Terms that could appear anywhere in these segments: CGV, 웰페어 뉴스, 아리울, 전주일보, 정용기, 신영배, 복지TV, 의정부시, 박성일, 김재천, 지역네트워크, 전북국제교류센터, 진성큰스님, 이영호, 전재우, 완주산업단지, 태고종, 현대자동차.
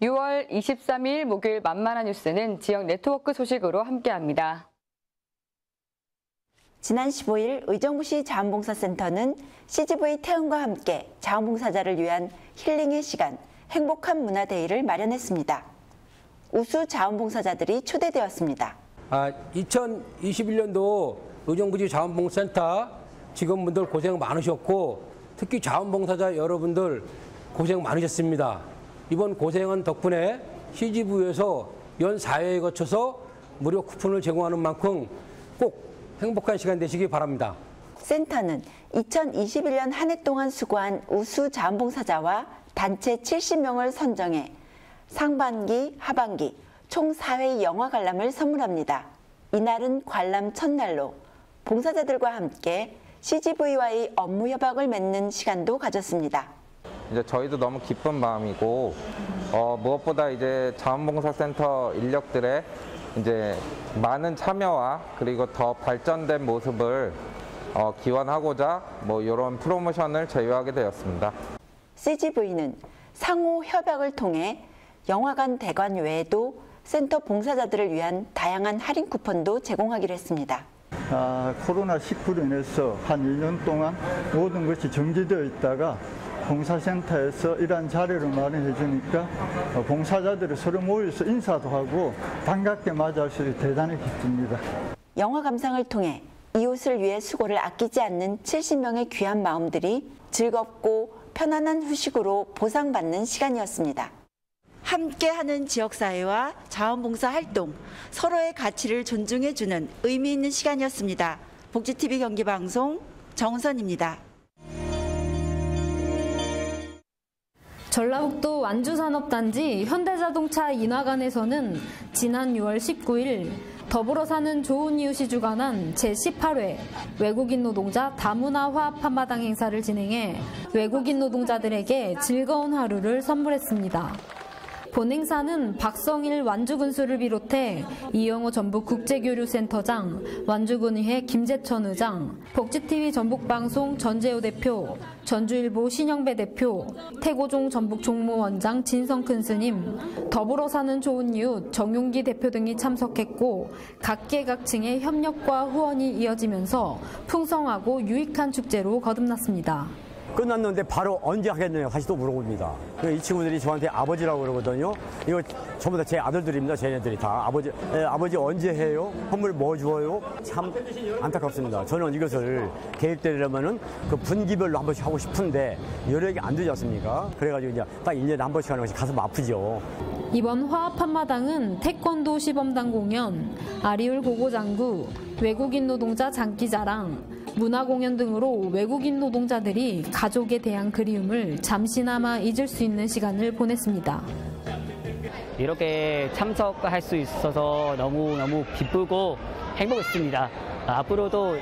6월 23일 목요일 만만한 뉴스는 지역 네트워크 소식으로 함께합니다. 지난 15일 의정부시 자원봉사센터는 CGV 태훈과 함께 자원봉사자를 위한 힐링의 시간, 행복한 문화데이를 마련했습니다. 우수 자원봉사자들이 초대되었습니다. 2021년도 의정부시 자원봉사센터 직원분들 고생 많으셨고 특히 자원봉사자 여러분들 고생 많으셨습니다. 이번 고생은 덕분에 CGV에서 연 4회에 거쳐서 무료 쿠폰을 제공하는 만큼 꼭 행복한 시간 되시기 바랍니다. 센터는 2021년 한 해 동안 수고한 우수 자원봉사자와 단체 70명을 선정해 상반기, 하반기 총 4회 영화 관람을 선물합니다. 이날은 관람 첫날로 봉사자들과 함께 CGV와의 업무 협약을 맺는 시간도 가졌습니다. 이제 저희도 너무 기쁜 마음이고 무엇보다 이제 자원봉사센터 인력들의 이제 많은 참여와 그리고 더 발전된 모습을 기원하고자 이런 프로모션을 제휴하게 되었습니다. CGV는 상호 협약을 통해 영화관 대관 외에도 센터 봉사자들을 위한 다양한 할인 쿠폰도 제공하기로 했습니다. 코로나19로 인해서 한 1년 동안 모든 것이 정지되어 있다가 봉사센터에서 이런 자리를 마련해 주니까 봉사자들이 서로 모여서 인사도 하고 반갑게 맞이할 수 있어서 대단히 기쁩니다. 영화 감상을 통해 이웃을 위해 수고를 아끼지 않는 70명의 귀한 마음들이 즐겁고 편안한 휴식으로 보상받는 시간이었습니다. 함께하는 지역사회와 자원봉사 활동, 서로의 가치를 존중해주는 의미 있는 시간이었습니다. 복지TV 경기방송 정선입니다. 전라북도 완주산업단지 현대자동차 인화관에서는 지난 6월 19일 더불어 사는 좋은 이웃이 주관한 제18회 외국인 노동자 다문화 화합 한마당 행사를 진행해 외국인 노동자들에게 즐거운 하루를 선물했습니다. 본 행사는 박성일 완주군수를 비롯해 이영호 전북국제교류센터장, 완주군의회 김재천 의장, 복지TV 전북방송 전재우 대표, 전주일보 신영배 대표, 태고종 전북종무원장 진성큰스님, 더불어 사는 좋은 이웃 정용기 대표 등이 참석했고 각계각층의 협력과 후원이 이어지면서 풍성하고 유익한 축제로 거듭났습니다. 끝났는데 바로 언제 하겠느냐 다시 또 물어봅니다. 이 친구들이 저한테 아버지라고 그러거든요. 이거 전부 다 제 아들들입니다. 쟤네들이 다 아버지 언제 해요? 선물 뭐 주어요? 참 안타깝습니다. 저는 이것을 계획대로라면은 그 분기별로 한 번씩 하고 싶은데 여력이 안 되지 않습니까? 그래가지고 이제 딱 1년에 한 번씩 하는 것이 가슴 아프죠. 이번 화합 한마당은 태권도 시범단 공연, 아리울 고고장구, 외국인 노동자 장기자랑, 문화공연 등으로 외국인 노동자들이 가족에 대한 그리움을 잠시나마 잊을 수 있는 시간을 보냈습니다. 이렇게 참석할 수 있어서 너무너무 기쁘고 행복했습니다. 앞으로도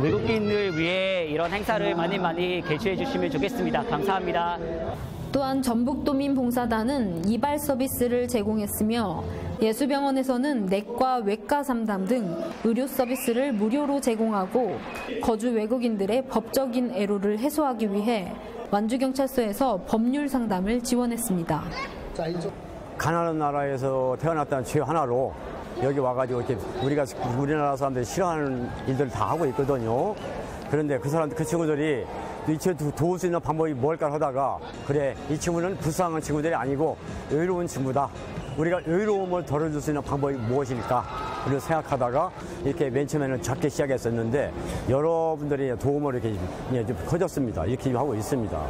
외국인을 위해 이런 행사를 많이 개최해 주시면 좋겠습니다. 감사합니다. 또한 전북도민봉사단은 이발 서비스를 제공했으며 예수병원에서는 내과, 외과 상담 등 의료 서비스를 무료로 제공하고 거주 외국인들의 법적인 애로를 해소하기 위해 완주경찰서에서 법률 상담을 지원했습니다. 가난한 나라에서 태어났다는 죄 하나로 여기 와가지고 이렇게 우리나라 사람들이 싫어하는 일들을 다 하고 있거든요. 그런데 그 친구들이 이 친구 도울 수 있는 방법이 뭘까 하다가 그래 이 친구는 불쌍한 친구들이 아니고 여유로운 친구다. 우리가 여유로움을 덜어줄 수 있는 방법이 무엇일까? 그걸 생각하다가 이렇게 맨 처음에는 작게 시작했었는데 여러분들이 도움을 이렇게 커졌습니다. 이렇게 하고 있습니다.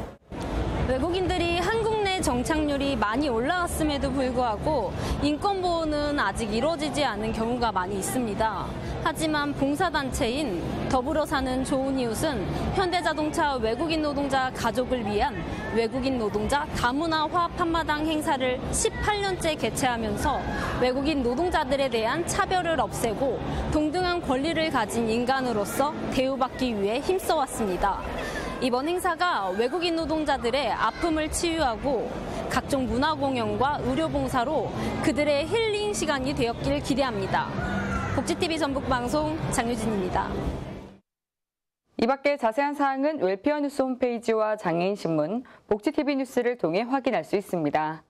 외국인들이 한국 내 정착률이 많이 올라왔음에도 불구하고 인권보호는 아직 이루어지지 않은 경우가 많이 있습니다. 하지만 봉사단체인 더불어 사는 좋은 이웃은 현대자동차 외국인 노동자 가족을 위한 외국인 노동자 다문화 화합 한마당 행사를 18년째 개최하면서 외국인 노동자들에 대한 차별을 없애고 동등한 권리를 가진 인간으로서 대우받기 위해 힘써왔습니다. 이번 행사가 외국인 노동자들의 아픔을 치유하고 각종 문화 공연과 의료 봉사로 그들의 힐링 시간이 되었길 기대합니다. 복지TV 전북방송 장유진입니다. 이 밖에 자세한 사항은 웰페어 뉴스 홈페이지와 장애인신문, 복지TV 뉴스를 통해 확인할 수 있습니다.